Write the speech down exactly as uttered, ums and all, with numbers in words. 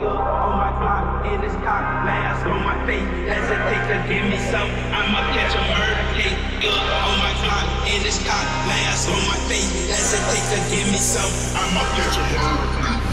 In this cock, blast on my face. As a thicker, give me some. I'ma catch a murder case. Look on my clock. In this cock, blast on my face. As a thicker, give me some. I'ma catch a murder case.